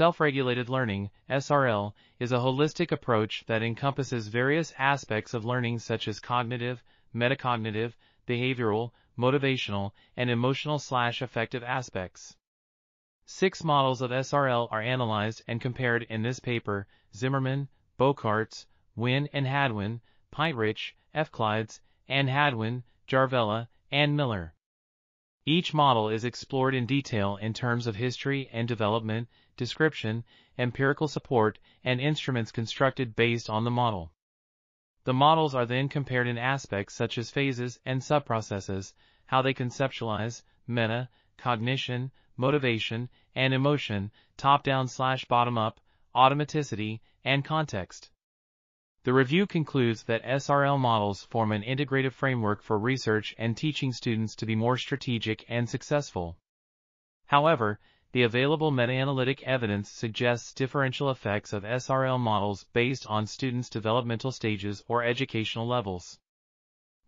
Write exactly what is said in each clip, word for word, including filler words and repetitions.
Self-regulated learning, S R L, is a holistic approach that encompasses various aspects of learning such as cognitive, metacognitive, behavioral, motivational, and emotional-slash-affective aspects. Six models of S R L are analyzed and compared in this paper: Zimmerman, Boekaerts, Winne and Hadwin, Pintrich, F. Efklides, Ann Hadwin, Järvelä, and Miller. Each model is explored in detail in terms of history and development, description, empirical support, and instruments constructed based on the model. The models are then compared in aspects such as phases and subprocesses, how they conceptualize, meta, cognition, motivation, and emotion, top-down slash bottom-up, automaticity, and context. The review concludes that S R L models form an integrative framework for research and teaching students to be more strategic and successful. However, the available meta-analytic evidence suggests differential effects of S R L models based on students' developmental stages or educational levels.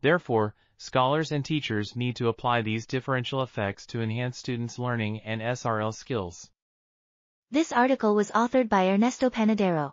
Therefore, scholars and teachers need to apply these differential effects to enhance students' learning and S R L skills. This article was authored by Ernesto Panadero.